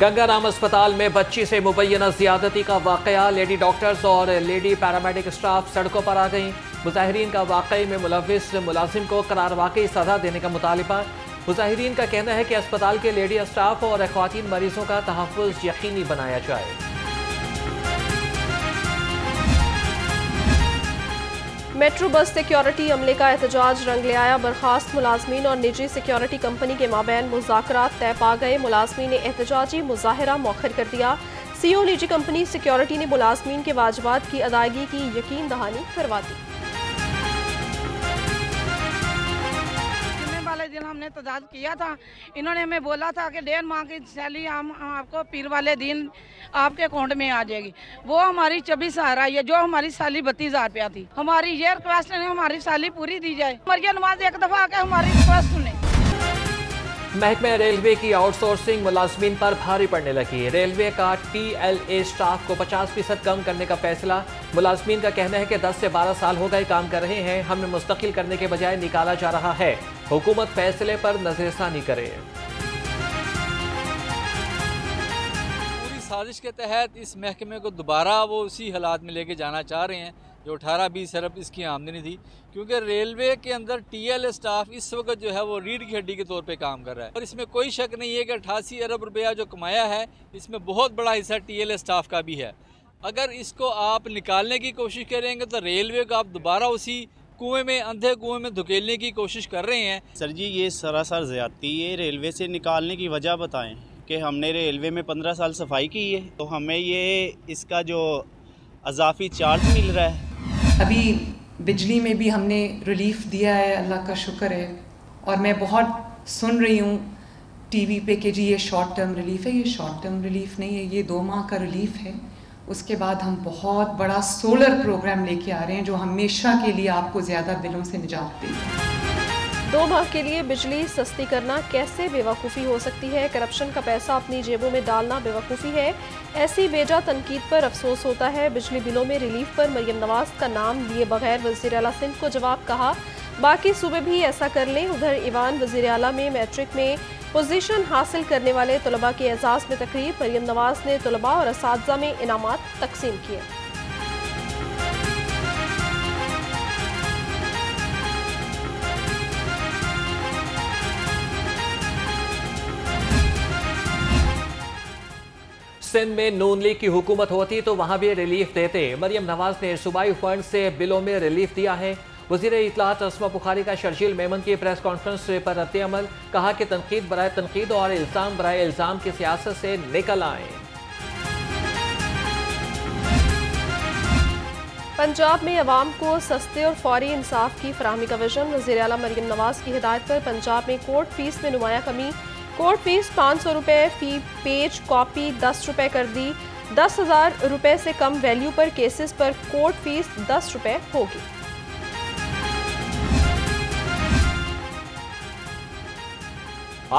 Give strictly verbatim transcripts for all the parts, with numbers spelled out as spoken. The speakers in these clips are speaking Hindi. गंगाराम अस्पताल में बच्ची से मुबैना ज़्यादती का वाक़या, लेडी डॉक्टर्स और लेडी पैरामेडिक स्टाफ सड़कों पर आ गई। मुजाहिरीन का वाक़े में मुलविस मुलाजिम को करार वाक़ई सज़ा देने का मुतालबा। मुजाहिरीन का कहना है कि अस्पताल के लेडी स्टाफ और ख़वातीन मरीजों का तहफ़्फ़ुज़ यकीनी बनाया जाए। मेट्रो बस सिक्योरिटी अमले का एहतजाज रंग ले आया। बर्खास्त मुलाजमीन और निजी सिक्योरिटी कंपनी के माबैन मुज़ाकरात तय पा गए। मुलाजमीन ने एहतजाजी मुज़ाहरा मौखर कर दिया। सी ओ निजी कंपनी सिक्योरिटी ने मुलाजमीन के वाजबात की अदायगी की यकीन दहानी करवा दी। जुम्मे वाले दिन हमने एहतजाज किया था, इन्होंने हमें बोला था कि डेढ़ माह की सैलरी हम आपको पीर वाले दिन आपके अकाउंट में आ जाएगी। वो हमारी छब्बीस हजार आई है, जो हमारी साली बत्तीस हजार रुपया थी। हमारी ये रिक्वेस्ट है हमारी साली पूरी दी जाए। मरियम नवाज एक दफा आके हमारी रिक्वेस्ट सुने। महकमे रेलवे की आउटसोर्सिंग मुलाजमीन पर भारी पड़ने लगी। रेलवे का टी एल ए स्टाफ को पचास फीसद कम करने का फैसला। मुलाजमीन का कहना है कि दस से बारह साल हो गए काम कर रहे हैं, हमें मुस्तकिल करने के बजाय निकाला जा रहा है। हुकूमत फैसले पर नजरसानी करे। साजिश के तहत इस महकमे को दोबारा वो उसी हालात में लेके जाना चाह रहे हैं जो अठारह बीस अरब इसकी आमदनी थी, क्योंकि रेलवे के अंदर टी एल ए स्टाफ इस वक्त जो है वो रीढ़ की हड्डी के तौर पे काम कर रहा है। और इसमें कोई शक नहीं है कि अट्ठासी अरब रुपया जो कमाया है इसमें बहुत बड़ा हिस्सा टी एल ए स्टाफ का भी है। अगर इसको आप निकालने की कोशिश करेंगे तो रेलवे को आप दोबारा उसी कुएं में अंधे कुएं में धकेलने की कोशिश कर रहे हैं। सर जी ये सरासर ज़्यादती है। रेलवे से निकालने की वजह बताएं कि हमने रेलवे में पंद्रह साल सफाई की है तो हमें ये इसका जो अजाफी चार्ज मिल रहा है। अभी बिजली में भी हमने रिलीफ दिया है, अल्लाह का शुक्र है। और मैं बहुत सुन रही हूँ टीवी पे कि जी ये शॉर्ट टर्म रिलीफ है। ये शॉर्ट टर्म रिलीफ नहीं है, ये दो माह का रिलीफ है। उसके बाद हम बहुत बड़ा सोलर प्रोग्राम लेके आ रहे हैं जो हमेशा के लिए आपको ज़्यादा बिलों से निजात देगी। दो माह के लिए बिजली सस्ती करना कैसे बेवकूफ़ी हो सकती है। करप्शन का पैसा अपनी जेबों में डालना बेवकूफ़ी है। ऐसी बेजा तनकीद पर अफसोस होता है। बिजली बिलों में रिलीफ पर मरियम नवाज का नाम लिए बगैर वज़ीर आला सिंध को जवाब कहा। बाकी सूबे भी ऐसा कर लें। उधर ईवान वज़ीर आला में मैट्रिक में पोजीशन हासिल करने वाले तलबा के एजाज़ में तकरीब। मरियम नवाज ने तलबा और असातिज़ा में इनामात तकसीम किए। सिंध में नून लीग की हुकूमत होती तो वहाँ भी रिलीफ देते। मरियम नवाज ने सूबाई फंड से बिलों में रिलीफ दिया है। वज़ीर इत्तलात असमा बुखारी का शहज़ील मेमन की प्रेस कॉन्फ्रेंस पर रद्दअमल, कहा कि तनकीद बराए तनकीद और इल्ज़ाम बराए इल्ज़ाम की सियासत से निकल आएँ। पंजाब में अवाम को सस्ते और फौरी इंसाफ की फराहमी का विजन। वज़ीर आला मरियम नवाज की हिदायत पर पंजाब में कोर्ट फीस में नुमाया कमी। कोर्ट फीस पाँच सौ रुपये फी पेज कॉपी दस रुपये कर दी। दस हज़ार रुपये से कम वैल्यू पर केसेस पर कोर्ट फीस दस रुपये होगी।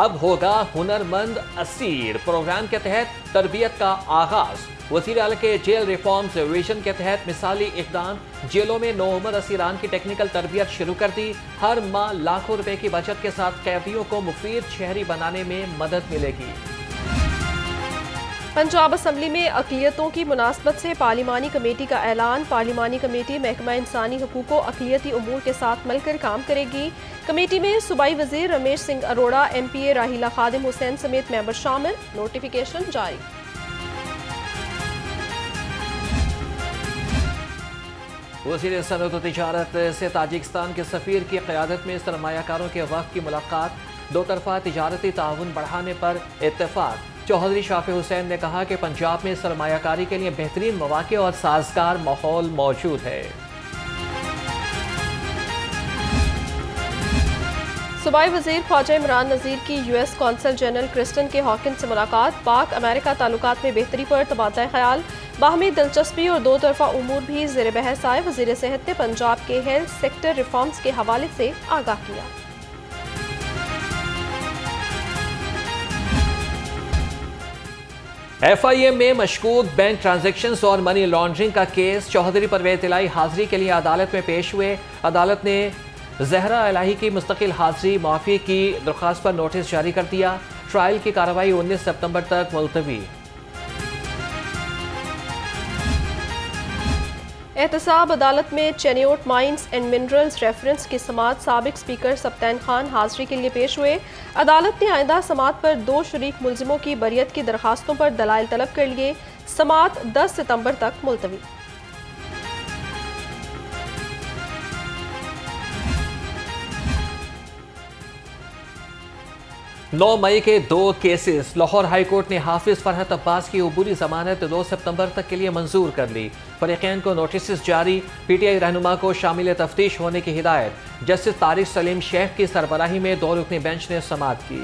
अब होगा हुनरमंद असीर प्रोग्राम के तहत तरबियत का आगाज। वज़ीर आला के जेल रिफॉर्म्स विजन के तहत मिसाली इकदाम। जेलों में नौ उम्र असीरान की टेक्निकल तरबियत शुरू कर दी। हर माह लाखों रुपए की बचत के साथ कैदियों को मुफीद शहरी बनाने में मदद मिलेगी। पंजाब असम्बली में अक़लियतों की मुनासबत से पार्लिमानी कमेटी का ऐलान। पार्लिमानी कमेटी महकमा इंसानी हकूक़ व अक़लियती अमूर के साथ मिलकर काम करेगी। कमेटी में सूबाई वज़ीर Ramesh Singh Arora, M P A Rahila Khadim Hussain समेत मेंबर शामिल। नोटिफिकेशन जारी। वज़ीर सनअत व तिजारत से ताजिकिस्तान के सफ़ीर की क़यादत में सरमायाकारों के वक्त की मुलाकात। दो तरफ़ा तिजारती ताउन बढ़ाने पर इत्तेफाक। चौधरी शाफ़ी हुसैन ने कहा कि पंजाब में सरमायाकारी के लिए बेहतरीन मौके और साजगार माहौल मौजूद है। सूबाई वज़ीर ख्वाजा इमरान नज़ीर की US consul general Kristin K Hawkins से मुलाकात। पाक अमेरिका ताल्लुकात में बेहतरी पर तबादला ख्याल। बाहमी दिलचस्पी और दो तरफ़ा उमूर भी ज़ेर बहस आए। वज़ीर सेहत ने पंजाब के हेल्थ सेक्टर रिफॉर्म्स के हवाले से आगाह किया। एफ आई ए में मशकूक बैंक ट्रांजैक्शंस और मनी लॉन्ड्रिंग का केस। चौधरी परवेज़ इलाही हाज़िरी के लिए अदालत में पेश हुए। अदालत ने ज़हरा इलाही की मुस्तकिल हाज़िरी माफ़ी की दरख्वास्त पर नोटिस जारी कर दिया। ट्रायल की कार्रवाई उन्नीस सितंबर तक मुलतवी। एहतसाब अदालत में Chiniot mines and minerals reference की समात साबिक स्पीकर सप्तान खान हाजिरी के लिए पेश हुए। अदालत ने आइंदा समात पर दो शरीक मुलजिमों की बरियत की दरखास्तों पर दलाइल तलब के लिए समात दस सितंबर तक मुलतवी। नौ मई के दो केसेस लाहौर हाईकोर्ट ने हाफिज फरहत अब्बास की अबूरी जमानत दो सितंबर तक के लिए मंजूर कर ली। फरीकैन को नोटिस जारी, पीटीआई रहनुमा को शामिल तफ्तीश होने की हिदायत। जस्टिस तारिक सलीम शेख की सरबराही में दो रुकनी बेंच ने समाअत की।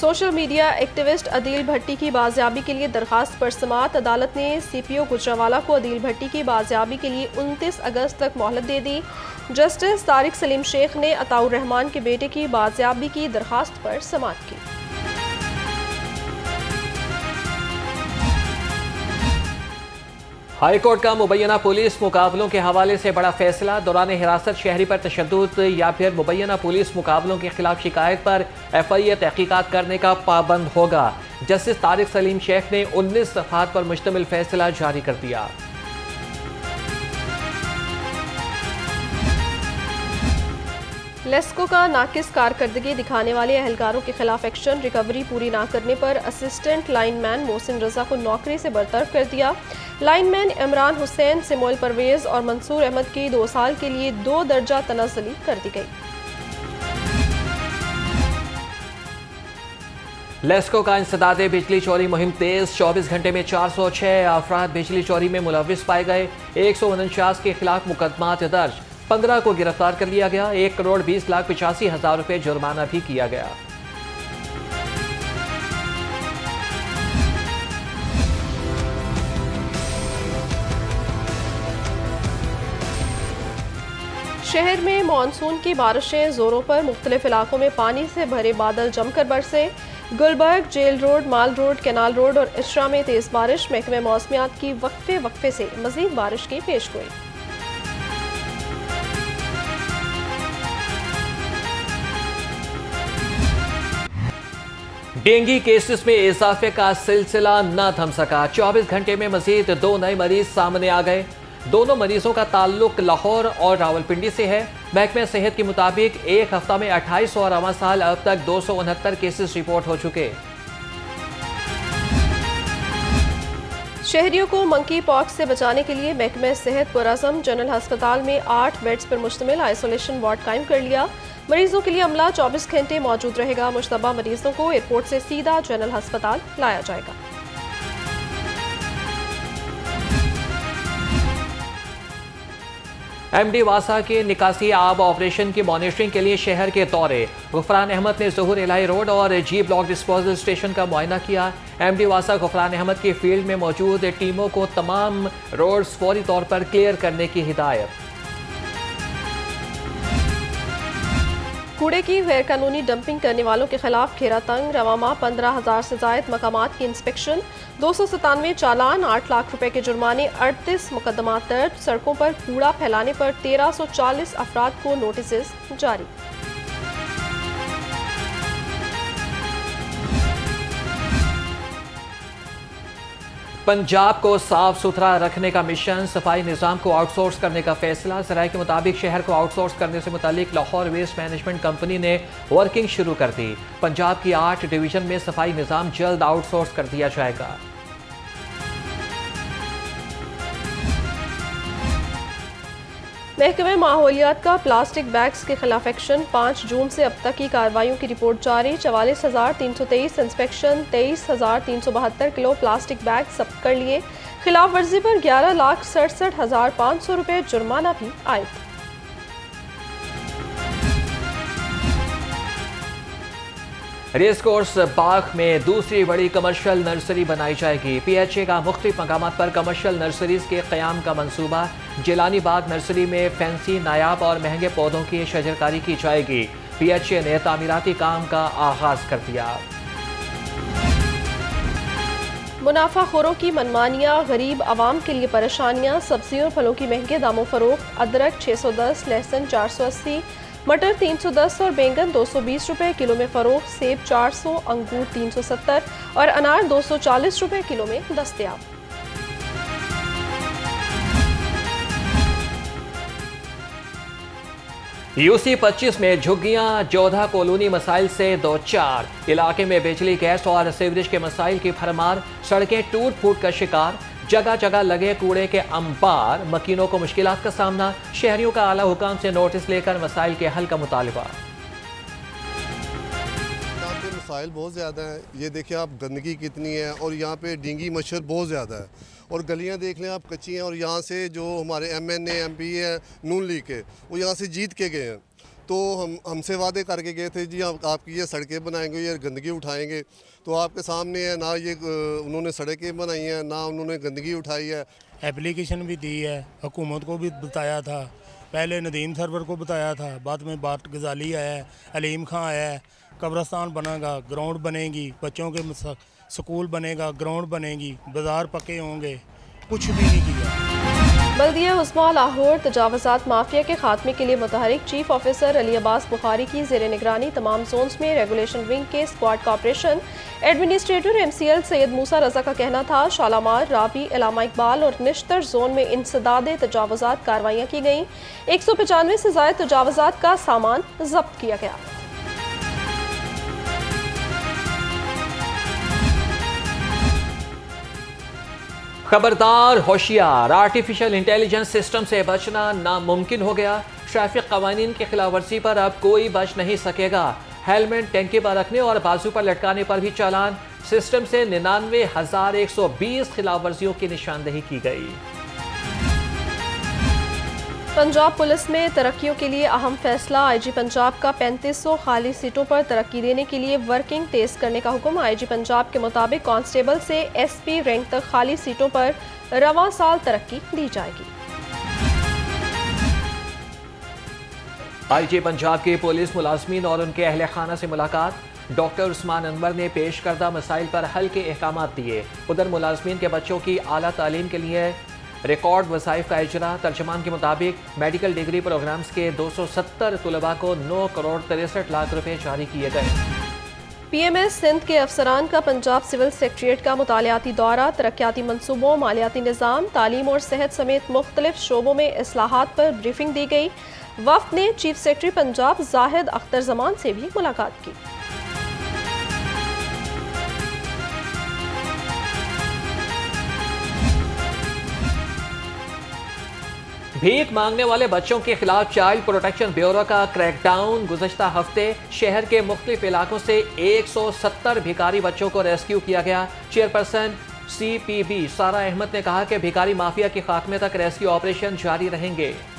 Social media activist Adeel Bhatti की बाजियाबी के लिए दरखास्त पर समात। अदालत ने सीपीओ गुजरांवाला को अदील भट्टी की बाजियाबी के लिए उनतीस अगस्त तक मोहलत दे दी। जस्टिस तारिक सलीम शेख ने अताउर रहमान के बेटे की बाजियाबी की दरखास्त पर समात की। हाईकोर्ट का मुबैना पुलिस मुकाबलों के हवाले से बड़ा फैसला। दौरान हिरासत शहरी पर तशद्दुद या फिर मुबैना पुलिस मुकाबलों के खिलाफ शिकायत पर एफ आई ए तहकीकात करने का पाबंद होगा। जस्टिस तारिक सलीम शेख ने उन्नीस सफात पर मुश्तमिल फैसला जारी कर दिया। लेस्को का नाकिस कारकर्दगी दिखाने वाले अहलकारों के खिलाफ एक्शन। रिकवरी पूरी ना करने पर असिस्टेंट लाइनमैन मोहसिन रजा को नौकरी से बरतरफ कर दिया। लाइनमैन इमरान हुसैन, सिमोल परवेज और मंसूर अहमद की दो साल के लिए दो दर्जा तनाजली कर दी गई। लेस्को का इंसदादे बिजली चोरी मुहिम तेज। चौबीस घंटे में चार सौ छह अफराद बिजली चोरी में मुलविस पाए गए। एक सौ उनचास के खिलाफ मुकदमा दर्ज, पंद्रह को गिरफ्तार कर लिया गया। एक करोड़ बीस लाख पिचासी हजार रुपए जुर्माना भी किया गया। शहर में मानसून की बारिशें जोरों पर, मुख्तलिफ इलाकों में पानी से भरे बादल जमकर बरसे। Gulberg, jail road, mall road, canal road और इशरा में तेज बारिश। महकमे मौसमियात की वक्फे वक्फे से मजीद बारिश की पेशगोई। डेंगी केसेस में इजाफे का सिलसिला न थम सका। चौबीस घंटे में मजीद दो नए मरीज सामने आ गए। दोनों मरीजों का ताल्लुक लाहौर और रावलपिंडी से है। महकमे सेहत के मुताबिक एक हफ्ता में अट्ठाईस और रवां साल अब तक दो सौ उनहत्तर केसेस रिपोर्ट हो चुके। शहरियों को मंकी पॉक्स से बचाने के लिए महकमे सेहत पुरअज़म जनरल हस्पताल में आठ बेड्स पर मुश्तमिल आइसोलेशन वार्ड कायम कर लिया। मरीजों के लिए अमला चौबीस घंटे मौजूद रहेगा। मुश्तबा मरीजों को एयरपोर्ट से सीधा जनरल हस्पताल लाया जाएगा। एमडी वासा के निकासी आब ऑपरेशन की मॉनिटरिंग के लिए शहर के दौरे। गुफरान अहमद ने ज़ुहूर इलाही रोड और जी ब्लॉक डिस्पोजल स्टेशन का मुआयना किया। एमडी वासा गुफरान अहमद की फील्ड में मौजूद टीमों को तमाम रोड्स फौरी तौर पर क्लियर करने की हिदायत। कूड़े की गैरकानूनी डंपिंग करने वालों के खिलाफ घेरा तंग। रवामा पंद्रह हजार से जायद मकामात की इंस्पेक्शन, दो सौ सतानवे चालान, आठ लाख रुपए के जुर्माने, अड़तीस मुकदमा दर्ज। सड़कों पर कूड़ा फैलाने पर तेरह सौ चालीस अफराद को नोटिस जारी। पंजाब को साफ सुथरा रखने का मिशन, सफाई निज़ाम को आउटसोर्स करने का फैसला। ज़राए के मुताबिक शहर को आउटसोर्स करने से मुतालिक लाहौर वेस्ट मैनेजमेंट कंपनी ने वर्किंग शुरू कर दी। पंजाब की आठ डिवीज़न में सफाई निज़ाम जल्द आउटसोर्स कर दिया जाएगा। महकमे माहौलियात का प्लास्टिक बैग्स के खिलाफ एक्शन। पाँच जून से अब तक की कार्रवाइयों की रिपोर्ट जारी। चवालीस हजार तीन सौ तेईस इंस्पेक्शन, तेईस हजार तीन सौ बहत्तर किलो प्लास्टिक बैग जब्त कर लिए। खिलाफ वर्जी पर ग्यारह लाख सड़सठ हजार पाँच सौ रुपये जुर्माना भी आयद। रेस कोर्स बाग में दूसरी बड़ी कमर्शियल नर्सरी बनाई जाएगी। पीएचए का मुख्तलिफ मकामात पर कमर्शियल नर्सरीज के क़याम का मंसूबा। जिलानी बाग नर्सरी में फैंसी, नायाब और महंगे पौधों की शजरकारी की जाएगी। पीएचए ने तामीराती काम का आगाज कर दिया। मुनाफाखोरों की मनमानियाँ, गरीब आवाम के लिए परेशानियाँ। सब्जियों और फलों की महंगे दामों फरोख्त। अदरक छः सौ दस, लहसुन चार सौ अस्सी, मटर तीन सौ दस और बैंगन दो सौ बीस रुपए किलो में फरोख्त, सेब चार सौ, अंगूर तीन सौ सत्तर और अनार दो सौ चालीस रुपए किलो में दस्तयाब। यूसी पच्चीस में झुग्गियां जोधा कॉलोनी मसाइल से दो चार, इलाके में बिजली गैस और सीवरेज के मसाइल की भरमार, सड़कें टूट फूट का शिकार, जगह जगह लगे कूड़े के अंबार, मकीनों को मुश्किलात का सामना, शहरियों का आला हुकाम से नोटिस लेकर मसाइल के हल का मुतालबा। मसाइल बहुत ज़्यादा है, ये देखिए आप गंदगी कितनी है और यहाँ पे डेंगी मच्छर बहुत ज़्यादा है और गलियाँ देख लें आप कच्ची हैं और यहाँ से जो हमारे एमएनए एमपी हैं नून लीग के वो यहाँ से जीत के गए हैं तो हम हमसे वादे करके गए थे जी आप, आपकी ये सड़कें बनाएंगे ये गंदगी उठाएंगे तो आपके सामने है ना ये उन्होंने सड़कें बनाई हैं ना उन्होंने गंदगी उठाई है। एप्लीकेशन भी दी है, हुकूमत को भी बताया था, पहले नदीम सरवर को बताया था, बाद में बात गजाली आया है, अलीम ख़ान आया है, कब्रस्तान बनेगा, ग्राउंड बनेगी, बच्चों के स्कूल बनेगा, ग्राउंड बनेगी, बाजार पके होंगे, कुछ भी नहीं किया। बलदिया उस्मा लाहौर तजावजात माफिया के खात्मे के लिए मुतहरिक चीफ ऑफिसर अली अब्बास बुखारी की जेर निगरानी तमाम जोन्स में रेगुलेशन विंग के स्क्वाड का operation. Administrator MCL Syed Musa Raza का कहना था शालामार, राबी, अल्लामा इकबाल और निश्तर जोन में इंसदादे तजावजात कार्रवाइयाँ की गईं। एक सौ पचानवे से ज़ायद तजावजात का सामान जब्त किया गया। खबरदार होशियार, आर्टिफिशियल इंटेलिजेंस सिस्टम से बचना नामुमकिन हो गया। ट्रैफिक कवानीन की खिलाफ वर्जी पर अब कोई बच नहीं सकेगा। हेलमेट टंकी पर रखने और बाजू पर लटकाने पर भी चालान। सिस्टम से निन्यानवे हजार एक सौ बीस खिलाफ वर्जियों की निशानदेही की गई। पंजाब पुलिस में तरक्कियों के लिए अहम फैसला, आईजी पंजाब का पैंतीस सौ खाली सीटों पर तरक्की देने के लिए वर्किंग तेज करने का हुक्म। आईजी पंजाब के मुताबिक कांस्टेबल से एसपी रैंक तक खाली सीटों पर रवां साल तरक्की दी जाएगी। आईजी पंजाब के पुलिस मुलाजमीन और उनके अहल खाना से मुलाकात। डॉक्टर उस्मान अनवर ने पेश करदा मसाइल पर हल के अहकाम दिए। उधर मुलाजमीन के बच्चों की आला तालीम के लिए रिकॉर्ड वसाइफ का इजरा। तर्जमान के मुताबिक मेडिकल डिग्री प्रोग्राम्स के दो सौ सत्तर तलबा को नौ करोड़ तिरसठ लाख रुपए जारी किए गए। पीएमएस सिंध के अफसरान का पंजाब सिविल सेक्रेटरिएट का मुतालियाती दौरा। तरक्याती मनसूबों, मालियाती निज़ाम, तालीम और सेहत समेत मुख्तलिफ शोबों में इस्लाहात पर ब्रीफिंग दी गई। वफ्द ने चीफ सेक्रेटरी पंजाब ज़ाहिद अख्तर ज़मान से भी मुलाकात की। भीख मांगने वाले बच्चों के खिलाफ चाइल्ड प्रोटेक्शन ब्यूरो का क्रैकडाउन। गुज़श्ता हफ्ते शहर के मुख्तलिफ इलाकों से एक सौ सत्तर भिखारी बच्चों को रेस्क्यू किया गया। चेयरपर्सन सी पी बी सारा अहमद ने कहा कि भिखारी माफिया के खात्मे तक रेस्क्यू ऑपरेशन जारी रहेंगे।